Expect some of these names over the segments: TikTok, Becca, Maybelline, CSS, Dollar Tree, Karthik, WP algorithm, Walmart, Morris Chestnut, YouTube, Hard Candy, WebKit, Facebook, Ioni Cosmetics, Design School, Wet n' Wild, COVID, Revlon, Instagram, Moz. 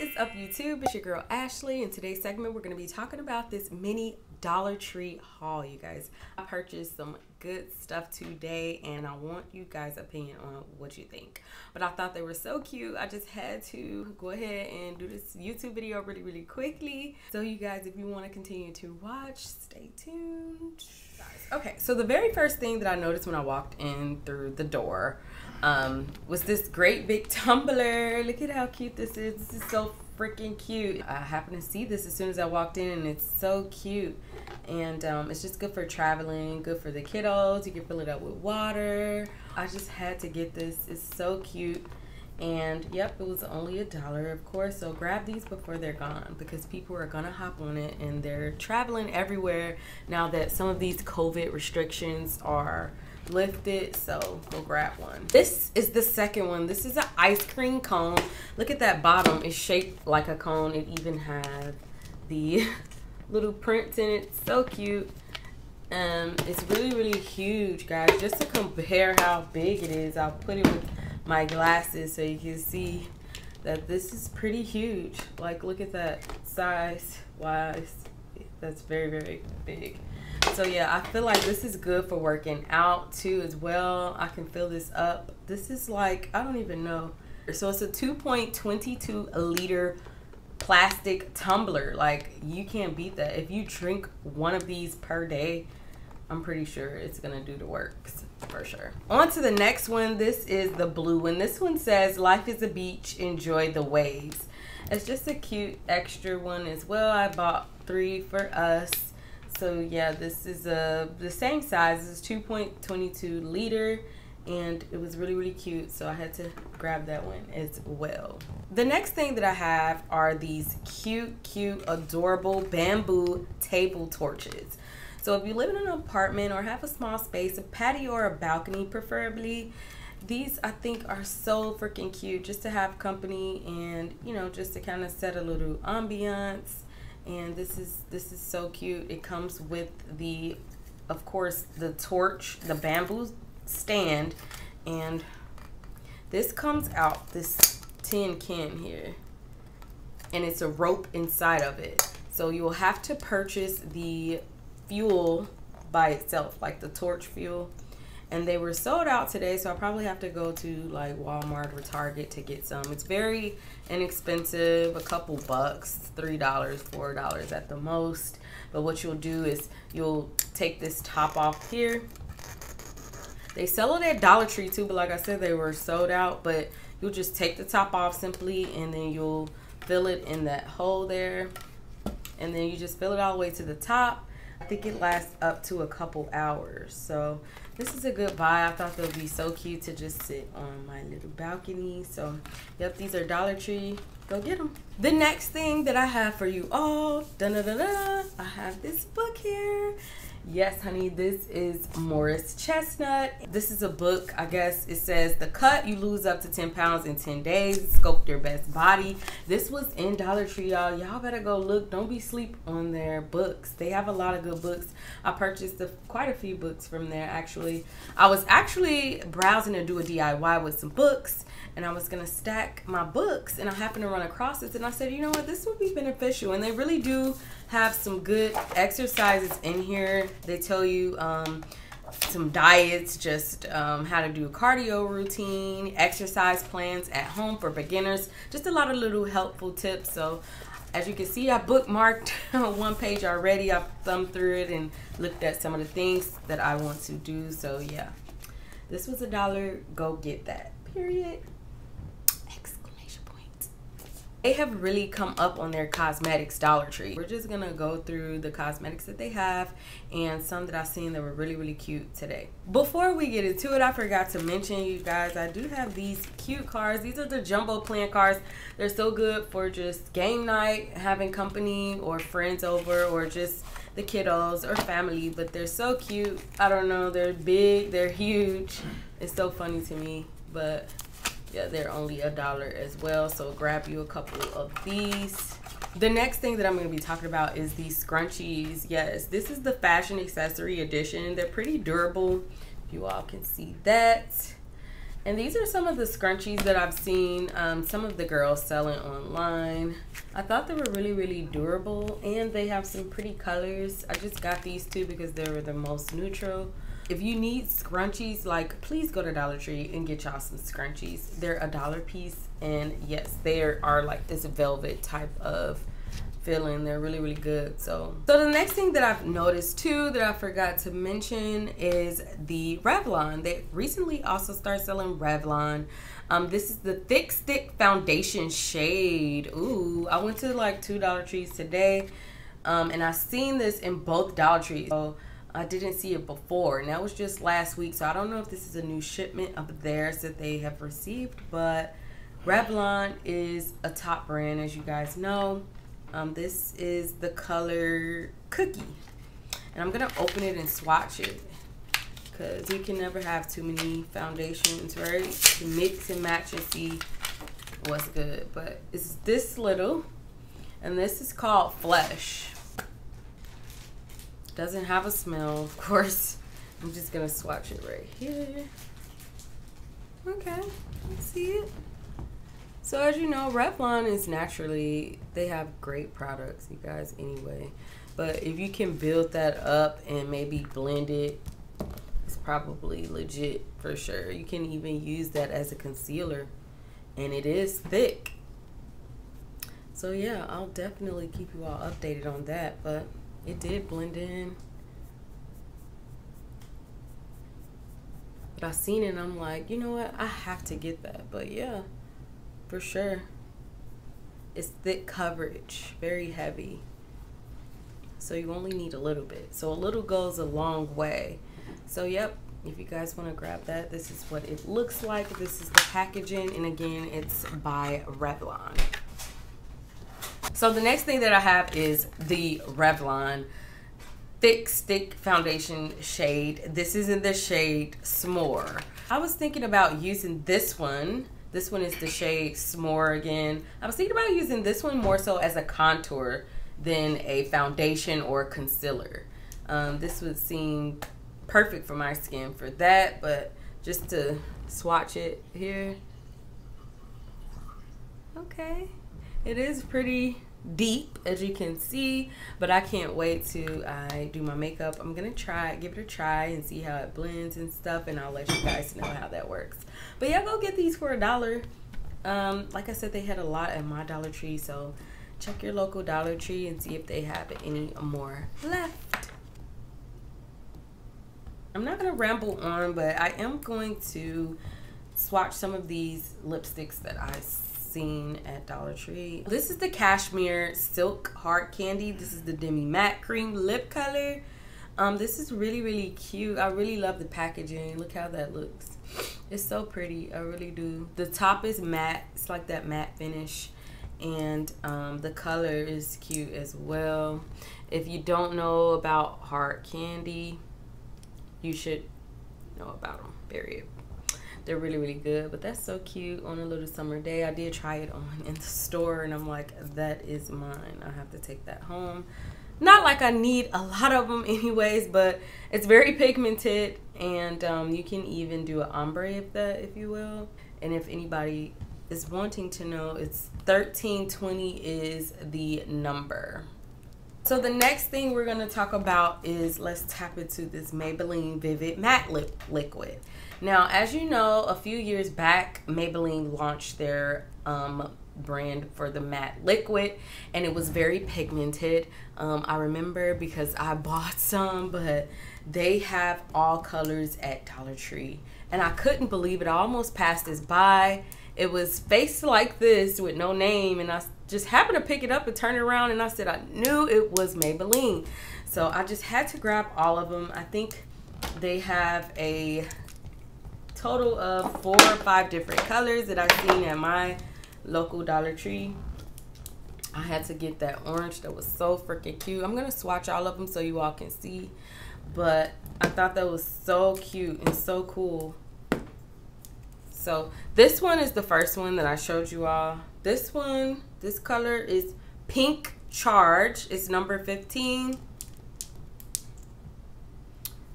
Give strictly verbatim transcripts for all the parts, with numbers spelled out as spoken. What is up, YouTube? It's your girl Ashley. In today's segment, we're going to be talking about this mini Dollar Tree haul, you guys. I purchased some good stuff today, and I want you guys' opinion on what you think. But I thought they were so cute, I just had to go ahead and do this YouTube video really, really quickly. So you guys, if you want to continue to watch, stay tuned. Okay, so the very first thing that I noticed when I walked in through the door um, was this great big tumbler. Look at how cute this is. This is so freaking cute. I happened to see this as soon as I walked in, and it's so cute. And um, it's just good for traveling, good for the kiddos. You can fill it up with water. I just had to get this. It's so cute. And yep, it was only a dollar, of course. So grab these before they're gone, because people are gonna hop on it, and they're traveling everywhere now that some of these COVID restrictions are lifted. So go grab one. This is the second one. This is an ice cream cone. Look at that bottom. It's shaped like a cone. It even has the little prints in it. So cute. Um, it's really, really huge, guys. Just to compare how big it is, I'll put it with my glasses so you can see that this is pretty huge. Like, look at that size wise. That's very, very big. So yeah, I feel like this is good for working out too as well. I can fill this up. This is like, I don't even know. So it's a two point two two liter plastic tumbler. Like, you can't beat that. If you drink one of these per day, I'm pretty sure it's gonna do the works for sure. On to the next one. This is the blue one. This one says, "Life is a beach, enjoy the waves." It's just a cute extra one as well. I bought three for us. So yeah, this is a the same size. It's two point two two liter, and it was really, really cute. So I had to grab that one as well. The next thing that I have are these cute, cute, adorable bamboo table torches. So if you live in an apartment or have a small space, a patio or a balcony preferably, these I think are so freaking cute, just to have company and, you know, just to kind of set a little ambiance. And this is this is so cute. It comes with the, of course, the torch, the bamboo stand, and this comes out this tin can here, and it's a rope inside of it. So you will have to purchase the fuel by itself, like the torch fuel, and they were sold out today, so I probably have to go to like Walmart or Target to get some. It's very inexpensive, a couple bucks, three dollars, four dollars at the most. But what you'll do is you'll take this top off here. They sell it at Dollar Tree too, but like I said, they were sold out. But you'll just take the top off simply, and then you'll fill it in that hole there, and then you just fill it all the way to the top. I think it lasts up to a couple hours. So this is a good buy. I thought they would be so cute to just sit on my little balcony. So yep, these are Dollar Tree. Go get them. The next thing that I have for you all, da-da-da-da, I have this book here. Yes, honey, this is Morris Chestnut. This is a book, I guess. It says, "The Cut, you lose up to ten pounds in ten days. Sculpt your best body." This was in Dollar Tree, y'all. Y'all better go look. Don't be sleep on their books. They have a lot of good books. I purchased a, quite a few books from there, actually. I was actually browsing to do a D I Y with some books, and I was going to stack my books, and I happened to run across this, and I said, you know what, this would be beneficial. And they really do have some good exercises in here. They tell you um, some diets, just um, how to do a cardio routine, exercise plans at home for beginners, just a lot of little helpful tips. So as you can see, I bookmarked one page already. I've thumbed through it and looked at some of the things that I want to do. So yeah, this was a dollar. Go get that, period. They have really come up on their cosmetics, Dollar Tree. We're just gonna go through the cosmetics that they have and some that I've seen that were really, really cute today. Before we get into it, I forgot to mention, you guys, I do have these cute cards. These are the jumbo plan cards. They're so good for just game night, having company or friends over, or just the kiddos or family. But they're so cute. I don't know, they're big, they're huge. It's so funny to me, but yeah, they're only a dollar as well, so grab you a couple of these. The next thing that I'm going to be talking about is these scrunchies. Yes, this is the fashion accessory edition. They're pretty durable, if you all can see that. And these are some of the scrunchies that I've seen um, some of the girls selling online. I thought they were really, really durable, and they have some pretty colors. I just got these two because they were the most neutral. If you need scrunchies, like, please go to Dollar Tree and get y'all some scrunchies. They're a dollar piece, and yes, they are like this velvet type of feeling. They're really, really good. So so the next thing that I've noticed too that I forgot to mention is the Revlon. They recently also started selling Revlon. Um this is the Thick Stick Foundation shade. Ooh, I went to like two Dollar Trees today, um and I've seen this in both Dollar Trees. So I didn't see it before, and that was just last week, so I don't know if this is a new shipment of theirs that they have received. But Revlon is a top brand, as you guys know. Um, this is the color Cookie, and I'm gonna open it and swatch it, because you can never have too many foundations, right? You can mix and match and see what's good. But it's this little, and this is called Flesh. Doesn't have a smell, of course. I'm just gonna swatch it right here. Okay, let's see it. So as you know, Revlon is naturally, they have great products, you guys, anyway. But if you can build that up and maybe blend it, it's probably legit for sure. You can even use that as a concealer, and it is thick. So yeah, I'll definitely keep you all updated on that, but it did blend in. But I seen it and I'm like, you know what? I have to get that, but yeah. For sure, it's thick coverage, very heavy, so you only need a little bit, so a little goes a long way. So yep, if you guys want to grab that, this is what it looks like. This is the packaging, and again, it's by Revlon. So the next thing that I have is the Revlon Thick Stick Foundation shade. This is in the shade S'more. I was thinking about using this one. This one is the shade S'more again. I was thinking about using this one more so as a contour than a foundation or concealer. Um, this would seem perfect for my skin for that, but just to swatch it here. Okay, it is pretty deep, as you can see, but I can't wait to I do my makeup. I'm gonna try give it a try and see how it blends and stuff, and I'll let you guys know how that works. But yeah, go get these for a dollar. Um like I said, they had a lot at my Dollar Tree, so check your local Dollar Tree and see if they have any more left. I'm not gonna ramble on, but I am going to swatch some of these lipsticks that I seen at Dollar Tree. This is the Cashmere Silk Hard Candy. This is the Demi Matte Cream Lip Color. Um, this is really, really cute. I really love the packaging. Look how that looks. It's so pretty. I really do. The top is matte. It's like that matte finish. And um, the color is cute as well. If you don't know about Hard Candy, you should know about them, period. They're really, really good, but that's so cute on a little summer day. I did try it on in the store, and I'm like, that is mine. I have to take that home. Not like I need a lot of them anyways, but it's very pigmented, and um, you can even do an ombre if that, if you will. And if anybody is wanting to know, it's thirteen twenty is the number. So the next thing we're gonna talk about is, let's tap into this Maybelline Vivid Matte Lip Liquid. Now, as you know, a few years back, Maybelline launched their um, brand for the matte liquid, and it was very pigmented. Um, I remember because I bought some, but they have all colors at Dollar Tree, and I couldn't believe it. I almost passed this by. It was faced like this with no name, and I just happened to pick it up and turn it around, and I said I knew it was Maybelline. So I just had to grab all of them. I think they have a total of four or five different colors that I've seen at my local Dollar Tree. I had to get that orange. That was so freaking cute. I'm gonna swatch all of them so you all can see, but I thought that was so cute and so cool. So this one is the first one that I showed you all. This one, this color is Pink Charge. It's number fifteen,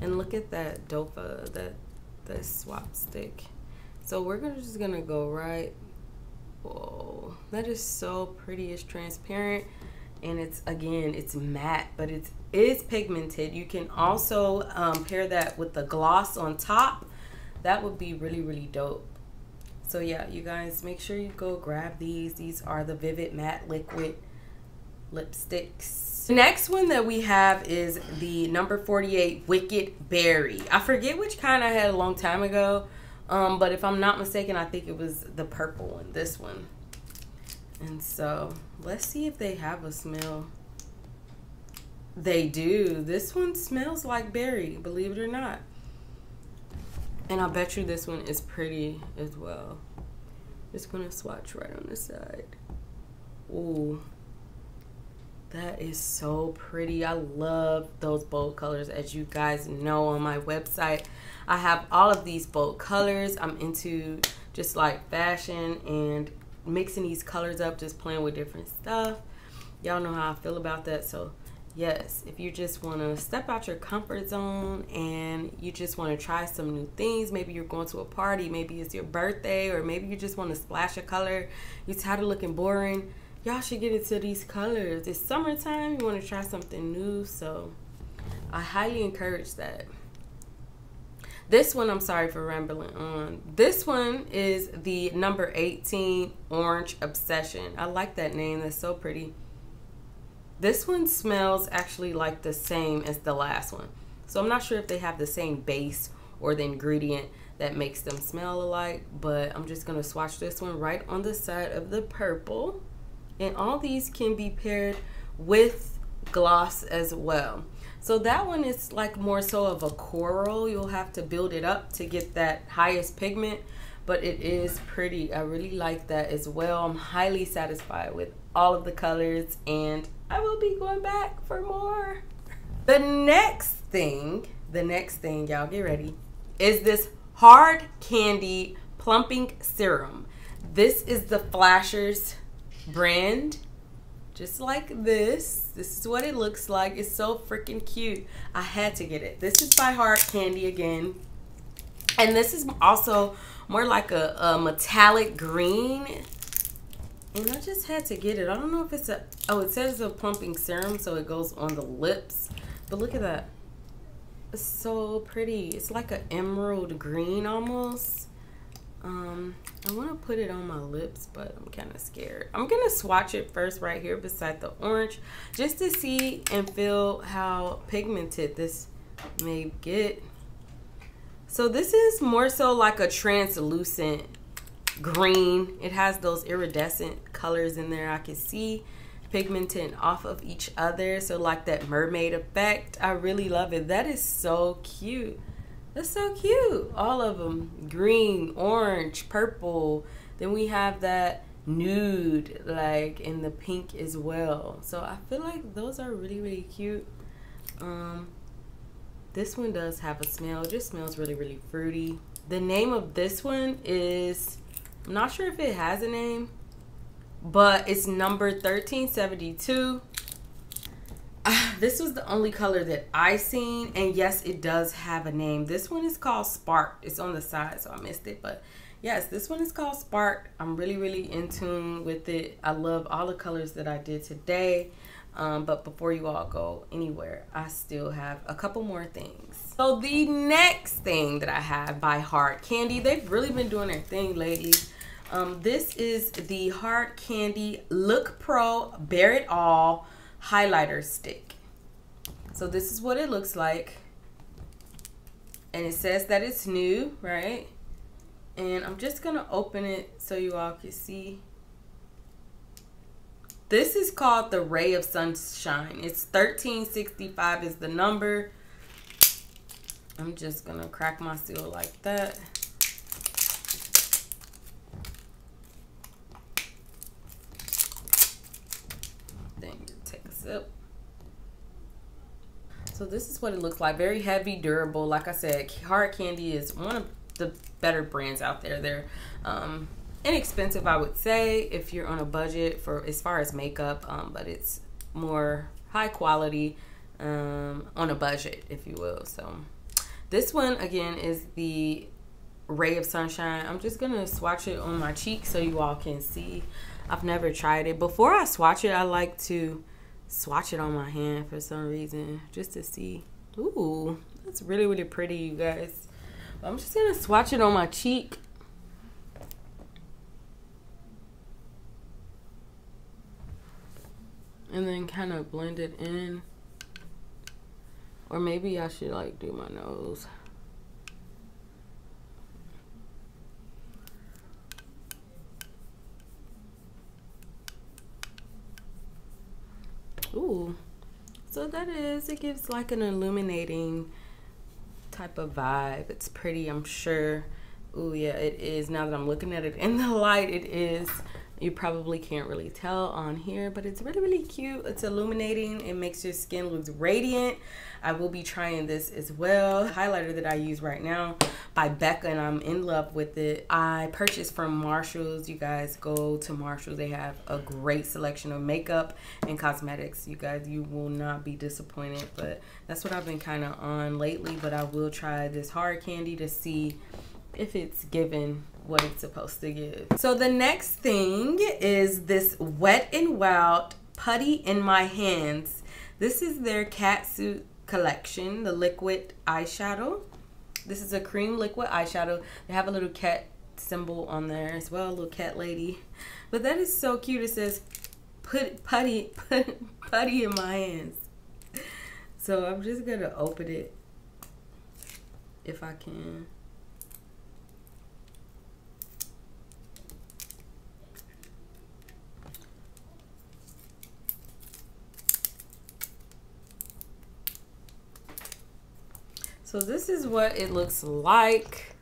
and look at that dofa, that the swap stick. So we're gonna, just gonna go right. Whoa, that is so pretty. It's transparent, and it's, again, it's matte, but it's is pigmented. You can also um, pair that with the gloss on top. That would be really, really dope. So yeah, you guys, make sure you go grab these. These are the Vivid Matte Liquid Lipsticks. The next one that we have is the number forty-eight Wicked Berry. I forget which kind I had a long time ago, um, but if I'm not mistaken, I think it was the purple one, this one. And so let's see if they have a smell. They do. This one smells like berry, believe it or not. And I bet you this one is pretty as well. Just gonna swatch right on the side. Ooh, that is so pretty. I love those bold colors. As you guys know, on my website, I have all of these bold colors. I'm into just like fashion and mixing these colors up, just playing with different stuff. Y'all know how I feel about that, so yes, if you just want to step out your comfort zone and you just want to try some new things, maybe you're going to a party, maybe it's your birthday, or maybe you just want to splash a color, you're tired of looking boring, y'all should get into these colors. It's summertime, you want to try something new, so I highly encourage that. This one, I'm sorry for rambling on. This one is the number eighteen Orange Obsession. I like that name, that's so pretty. This one smells actually like the same as the last one. So I'm not sure if they have the same base or the ingredient that makes them smell alike, but I'm just gonna swatch this one right on the side of the purple. And all these can be paired with gloss as well. So that one is like more so of a coral. You'll have to build it up to get that highest pigment, but it is pretty. I really like that as well. I'm highly satisfied with all of the colors, and I will be going back for more. The next thing, the next thing, y'all get ready, is this Hard Candy Plumping Serum. This is the Flashers brand, just like this. This is what it looks like. It's so freaking cute. I had to get it. This is by Hard Candy again. And this is also more like a, a metallic green. And I just had to get it. I don't know if it's a, oh, it says it's a plumping serum, so it goes on the lips. But look at that. It's so pretty. It's like an emerald green almost. Um, I want to put it on my lips, but I'm kind of scared. I'm going to swatch it first right here beside the orange just to see and feel how pigmented this may get. So this is more so like a translucent green. It has those iridescent colors in there. I can see pigmenting off of each other, so like that mermaid effect. I really love it. That is so cute. That's so cute. All of them, green, orange, purple, then we have that nude, like in the pink as well. So I feel like those are really, really cute. Um this one does have a smell. It just smells really, really fruity. The name of this one is, I'm not sure if it has a name, but it's number thirteen seventy-two. Uh, this was the only color that I seen, and yes, it does have a name. This one is called Spark. It's on the side, so I missed it, but yes, this one is called Spark. I'm really, really in tune with it. I love all the colors that I did today. Um, but before you all go anywhere, I still have a couple more things. So the next thing that I have by Hard Candy, they've really been doing their thing lately. Um, this is the Hard Candy Look Pro Bear It All Highlighter Stick. So this is what it looks like. And it says that it's new, right? And I'm just going to open it so you all can see. This is called the Ray of Sunshine. It's thirteen sixty-five is the number. I'm just gonna crack my seal like that. Then you take a sip. So this is what it looks like. Very heavy, durable. Like I said, Hard Candy is one of the better brands out there. They're um, inexpensive, I would say, if you're on a budget for as far as makeup, um, but it's more high quality um, on a budget, if you will. So this one again is the Ray of Sunshine. I'm just gonna swatch it on my cheek so you all can see. I've never tried it. Before I swatch it, I like to swatch it on my hand for some reason, just to see. Ooh, that's really, really pretty, you guys. I'm just gonna swatch it on my cheek. And then kind of blend it in. Or maybe I should like do my nose. Ooh, so that is, it gives like an illuminating type of vibe. It's pretty, I'm sure. Ooh, yeah, it is. Now that I'm looking at it in the light, it is. You probably can't really tell on here, but it's really, really cute. It's illuminating. It makes your skin look radiant. I will be trying this as well. The highlighter that I use right now by Becca, and I'm in love with it. I purchased from Marshalls. You guys go to Marshalls. They have a great selection of makeup and cosmetics. You guys, you will not be disappointed, but that's what I've been kind of on lately. But I will try this Hard Candy to see if it's given what it's supposed to give. So the next thing is this Wet n' Wild Putty in My Hands. This is their Catsuit collection, the liquid eyeshadow. This is a cream liquid eyeshadow. They have a little cat symbol on there as well, a little cat lady. But that is so cute. It says put putty put putty in my hands. So I'm just gonna open it if I can. So this is what it looks like.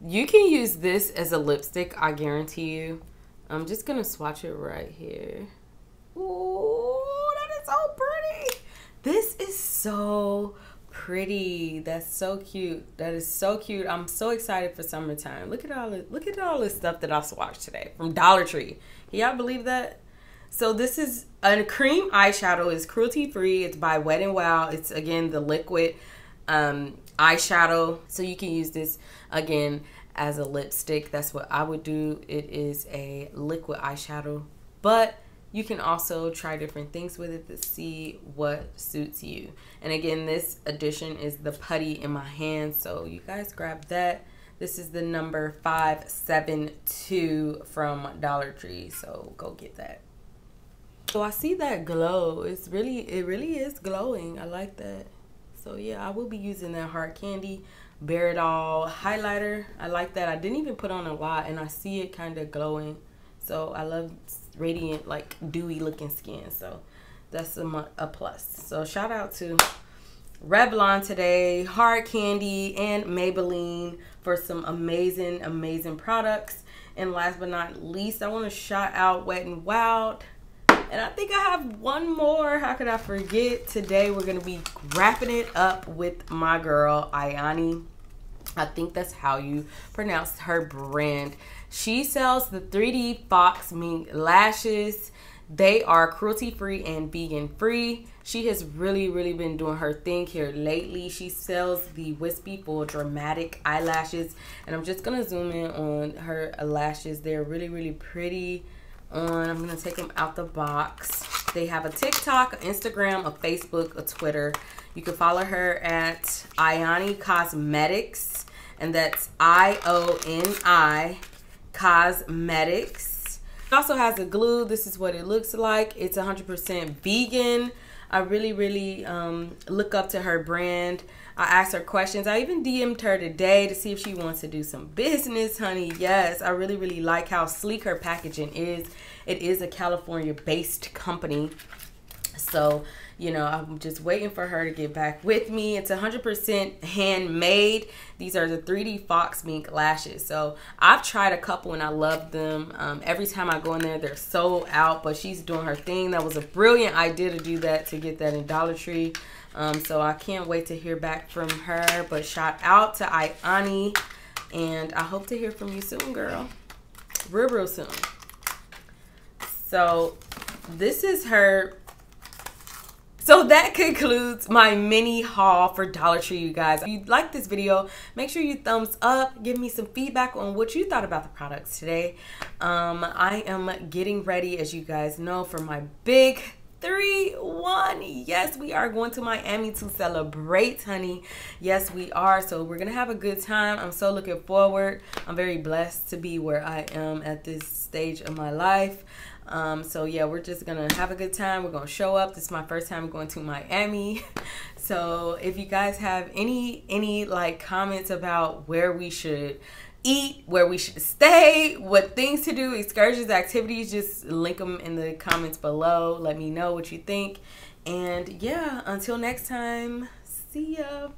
You can use this as a lipstick, I guarantee you. I'm just gonna swatch it right here. Ooh, that is so pretty. This is so pretty. That's so cute. That is so cute. I'm so excited for summertime. Look at all the, look at all the stuff that I swatched today from Dollar Tree. Can y'all believe that? So this is a cream eyeshadow. It's cruelty free. It's by Wet n' Wild. It's again the liquid um eyeshadow, so you can use this again as a lipstick. That's what I would do. It is a liquid eyeshadow, but you can also try different things with it to see what suits you. And again, this edition is the Putty in My Hands, so you guys grab that. This is the number five seven two from Dollar Tree, so go get that. So I see that glow. It's really, it really is glowing. I like that. So yeah, I will be using that Hard Candy Bare It All highlighter. I like that. I didn't even put on a lot, and I see it kind of glowing. So I love radiant, like dewy looking skin. So that's a, a plus. So shout out to Revlon today, Hard Candy, and Maybelline for some amazing, amazing products. And last but not least, I want to shout out Wet n' Wild. And I think I have one more. How could I forget? Today we're going to be wrapping it up with my girl, Ioni. I think that's how you pronounce her brand. She sells the three D Fox Mink Lashes. They are cruelty-free and vegan-free. She has really, really been doing her thing here lately. She sells the Wispy Full Dramatic Eyelashes. And I'm just going to zoom in on her lashes. They're really, really pretty. On. I'm gonna take them out the box. They have a TikTok, an Instagram, a Facebook, a Twitter. You can follow her at Ioni Cosmetics, and that's I O N I Cosmetics. It also has a glue. This is what it looks like. It's one hundred percent vegan. I really, really um, look up to her brand. I asked her questions. I even D M'd her today to see if she wants to do some business, honey. Yes, I really, really like how sleek her packaging is. It is a California-based company. So, you know, I'm just waiting for her to get back with me. It's one hundred percent handmade. These are the three D Fox Mink Lashes. So I've tried a couple and I love them. Um, every time I go in there, they're sold out, but she's doing her thing. That was a brilliant idea to do that, to get that in Dollar Tree. Um, so I can't wait to hear back from her, but shout out to Ioni, and I hope to hear from you soon, girl. Real, real soon. So this is her So that concludes my mini haul for Dollar Tree, you guys. If you like this video, make sure you thumbs up, give me some feedback on what you thought about the products today. Um, I am getting ready, as you guys know, for my big three one. Yes, we are going to Miami to celebrate, honey. Yes, we are. So we're gonna have a good time. I'm so looking forward. I'm very blessed to be where I am at this stage of my life. Um, so yeah, we're just gonna have a good time. We're gonna show up. This is my first time going to Miami. So if you guys have any any like comments about where we should eat, where we should stay, what things to do, excursions, activities, just link them in the comments below. Let me know what you think. And yeah, until next time, see ya.